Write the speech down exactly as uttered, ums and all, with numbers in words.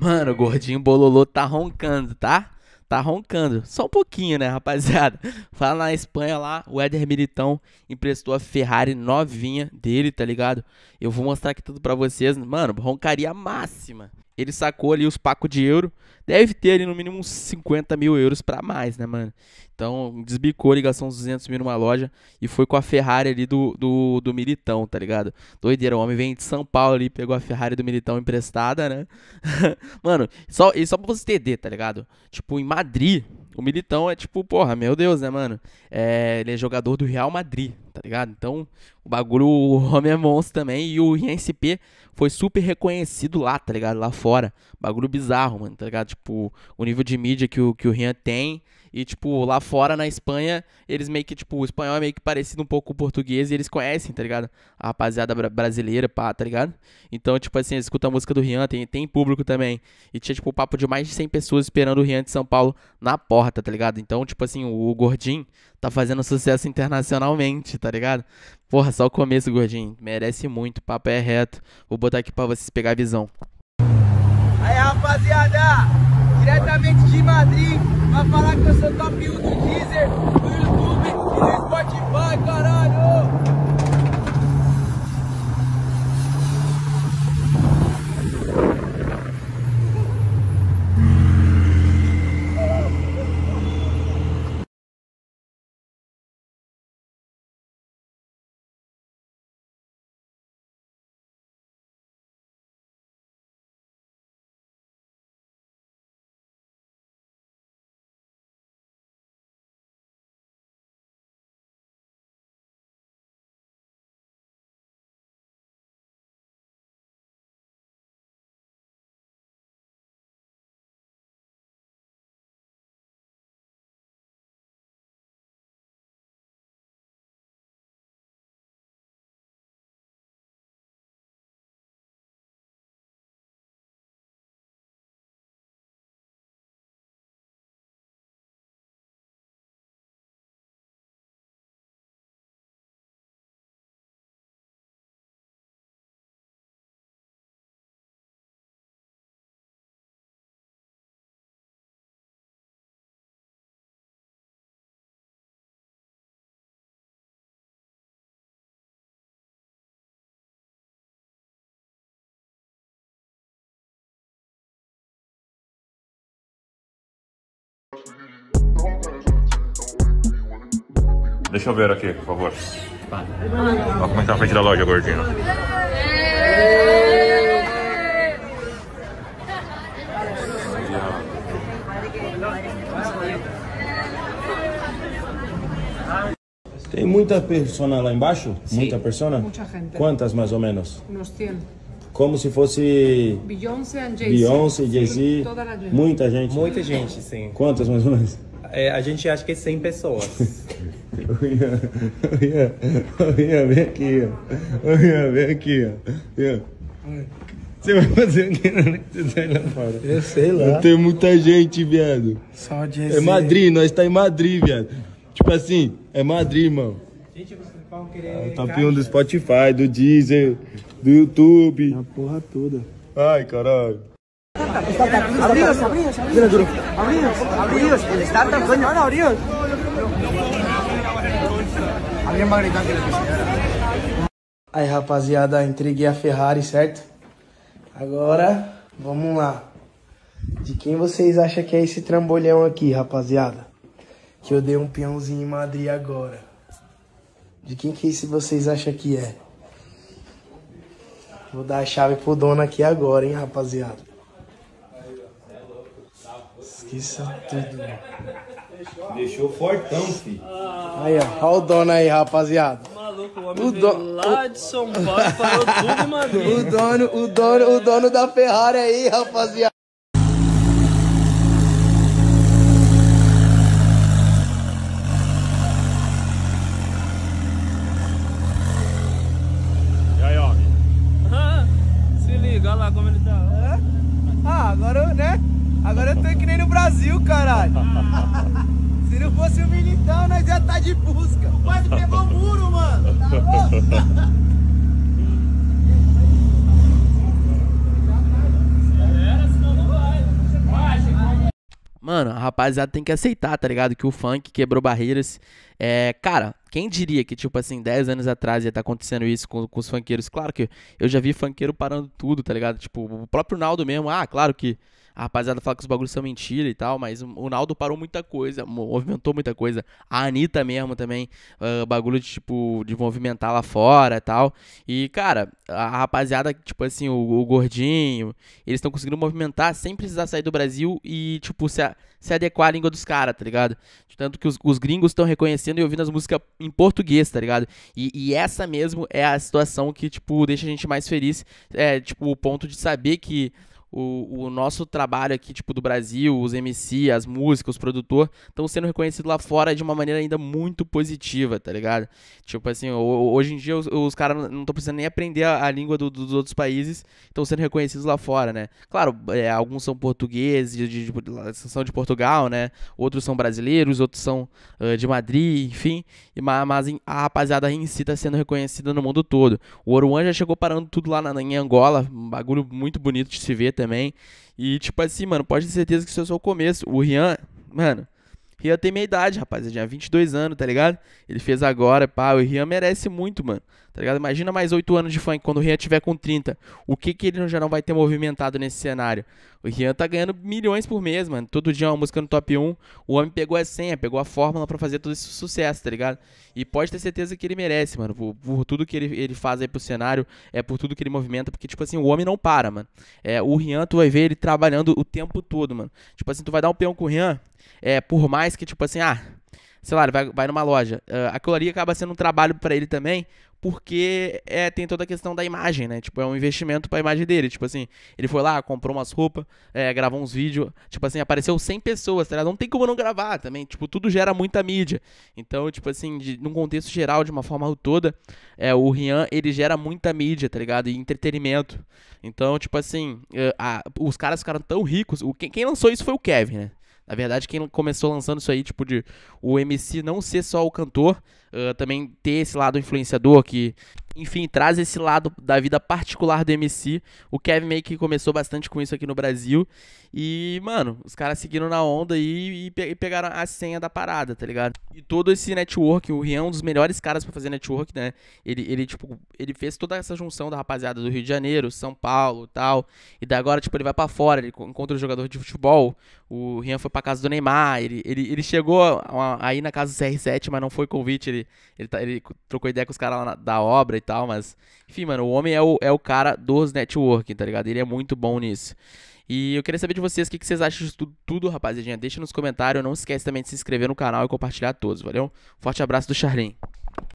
Mano, o gordinho bololô tá roncando, tá? Tá roncando. Só um pouquinho, né, rapaziada? Lá na Espanha, lá, o Éder Militão emprestou a Ferrari novinha dele, tá ligado? Eu vou mostrar aqui tudo pra vocês. Mano, roncaria máxima. Ele sacou ali os pacos de euro. Deve ter ali no mínimo uns cinquenta mil euros pra mais, né, mano? Então, desbicou a ligação uns duzentos mil numa loja e foi com a Ferrari ali do, do, do Militão, tá ligado? Doideira, o homem vem de São Paulo ali, pegou a Ferrari do Militão emprestada, né? Mano, só, só pra você entender, tá ligado? Tipo, em Madrid, o Militão é tipo, porra, meu Deus, né, mano? É, ele é jogador do Real Madrid, tá ligado? Então, o bagulho, o homem é monstro também. E o Ryan S P foi super reconhecido lá, tá ligado? Lá fora. Bagulho bizarro, mano, tá ligado? Tipo, o nível de mídia que o, que o Ryan tem. E, tipo, lá fora, na Espanha, eles meio que, tipo, o espanhol é meio que parecido um pouco com o português e eles conhecem, tá ligado? A rapaziada bra brasileira, pá, tá ligado? Então, tipo assim, eles escutam a música do Rian, tem, tem público também. E tinha, tipo, o papo de mais de cem pessoas esperando o Rian de São Paulo na porta, tá ligado? Então, tipo assim, o, o Gordinho tá fazendo sucesso internacionalmente, tá ligado? Porra, só o começo, Gordinho. Merece muito, o papo é reto. Vou botar aqui pra vocês pegar a visão. Aí, rapaziada! Diretamente de Madrid, vai falar que eu sou top um do Deezer, do YouTube e do Spotify, caralho! Deixa eu ver aqui, por favor. Olha como é que tá a frente da loja, gordinho. Tem muita persona lá embaixo? Sim. Muita persona? Muita gente. Quantas, mais ou menos? Uns cem. Como se fosse Beyoncé, Jay-Z, muita gente. Muita gente, sim. Quantas mais ou menos? É, a gente acha que é cem pessoas. Olha, vem aqui, ó. Olha, vem aqui, ó. Você vai fazer o que você sai lá fora? Eu sei lá. Não tem muita gente, viado. Só Jay-Z. É Madrid, nós tá em Madrid, viado. Tipo assim, é Madrid, irmão. Gente, você vão querer... Top um do Spotify, do Deezer... do YouTube. A porra toda. Ai, caralho. Abrimos, abrimos, abrimos. Abrimos, el startup, coño, ahora abrimos. Alguém vai gritar que ele quis. Aí, rapaziada, entreguei a Ferrari, certo? Agora, vamos lá. De quem vocês acham que é esse trambolhão aqui, rapaziada? Que eu dei um peãozinho em Madrid agora. De quem que esse vocês acham que é? Vou dar a chave pro dono aqui agora, hein, rapaziada. Esqueça tudo. Mano. Deixou fortão, filho. Ah, aí, ó. Olha o dono aí, rapaziada. Maluco, o homem o don... lá de São Paulo falou tudo, mano. O dono, o dono, o dono da Ferrari aí, rapaziada. Agora eu tô que nem no Brasil, caralho. Se não fosse o Militão, nós ia tá de busca. O pai pegou o muro, mano. Tá louco? Galera, senão não vai. Mano, a rapaziada tem que aceitar, tá ligado? Que o funk quebrou barreiras. É, cara, quem diria que, tipo assim, dez anos atrás ia estar tá acontecendo isso com, com os funkeiros? Claro que eu já vi funkeiro parando tudo, tá ligado? Tipo, o próprio Naldo mesmo. Ah, claro que a rapaziada fala que os bagulhos são mentira e tal, mas o Naldo parou muita coisa, movimentou muita coisa. A Anitta mesmo também, uh, bagulho de, tipo, de movimentar lá fora e tal. E, cara, a rapaziada, tipo assim, o, o Gordinho, eles estão conseguindo movimentar sem precisar sair do Brasil e, tipo, se, a, se adequar à língua dos caras, tá ligado? Tanto que os, os gringos estão reconhecendo e ouvindo as músicas em português, tá ligado? E, e essa mesmo é a situação que, tipo, deixa a gente mais feliz. É, tipo, o ponto de saber que O, o nosso trabalho aqui, tipo, do Brasil, os M C, as músicas, os produtores, estão sendo reconhecidos lá fora de uma maneira ainda muito positiva, tá ligado? Tipo assim, hoje em dia os, os caras não estão precisando nem aprender a, a língua do, do, dos outros países, estão sendo reconhecidos lá fora, né? Claro, é, alguns são portugueses, de, de, de, são de Portugal, né? Outros são brasileiros, outros são uh, de Madrid, enfim. E, mas a rapaziada em si tá sendo reconhecida no mundo todo. O Oruam já chegou parando tudo lá na, em Angola, um bagulho muito bonito de se ver, tá? Também. E tipo assim, mano, pode ter certeza que isso é só o começo. O Rian, mano, Rian tem minha idade, rapaz, ele tinha vinte e dois anos, tá ligado? Ele fez agora, pá, o Rian merece muito, mano, tá ligado? Imagina mais oito anos de funk, quando o Rian tiver com trinta, o que que ele já não vai ter movimentado nesse cenário? O Rian tá ganhando milhões por mês, mano, todo dia uma música no top um, o homem pegou a senha, pegou a fórmula pra fazer todo esse sucesso, tá ligado? E pode ter certeza que ele merece, mano, por, por tudo que ele, ele faz aí pro cenário, é por tudo que ele movimenta, porque, tipo assim, o homem não para, mano. É, o Rian, tu vai ver ele trabalhando o tempo todo, mano. Tipo assim, tu vai dar um peão com o Rian, é, por mais que, tipo assim, ah, sei lá, ele vai, vai numa loja. Uh, aquilo ali acaba sendo um trabalho pra ele também, porque é, tem toda a questão da imagem, né? Tipo, é um investimento pra imagem dele. Tipo assim, ele foi lá, comprou umas roupas, é, gravou uns vídeos. Tipo assim, apareceu cem pessoas, tá ligado? Não tem como não gravar também. Tipo, tudo gera muita mídia. Então, tipo assim, de, num contexto geral, de uma forma toda, é, o Rian, ele gera muita mídia, tá ligado? E entretenimento. Então, tipo assim, a, a, os caras ficaram tão ricos. O, quem, quem lançou isso foi o Kevin, né? Na verdade, quem começou lançando isso aí, tipo, de o M C não ser só o cantor, uh, também ter esse lado influenciador que, enfim, traz esse lado da vida particular do M C. O Kevin May que começou bastante com isso aqui no Brasil. E, mano, os caras seguiram na onda e, e, pe e pegaram a senha da parada, tá ligado? E todo esse network, o Rian é um dos melhores caras pra fazer network, né? Ele, ele tipo, ele fez toda essa junção da rapaziada do Rio de Janeiro, São Paulo e tal. E daí agora, tipo, ele vai pra fora, ele encontra o jogador de futebol. O Rian foi pra casa do Neymar, ele, ele, ele chegou aí na casa do C R sete, mas não foi convite, ele, ele, ele trocou ideia com os caras lá na, da obra e tal, mas... Enfim, mano, o homem é o, é o cara dos networking, tá ligado? Ele é muito bom nisso. E eu queria saber de vocês o que, que vocês acham disso tudo, tudo, rapaziadinha. Deixa nos comentários, não esquece também de se inscrever no canal e compartilhar todos, valeu? Forte abraço do Charlin.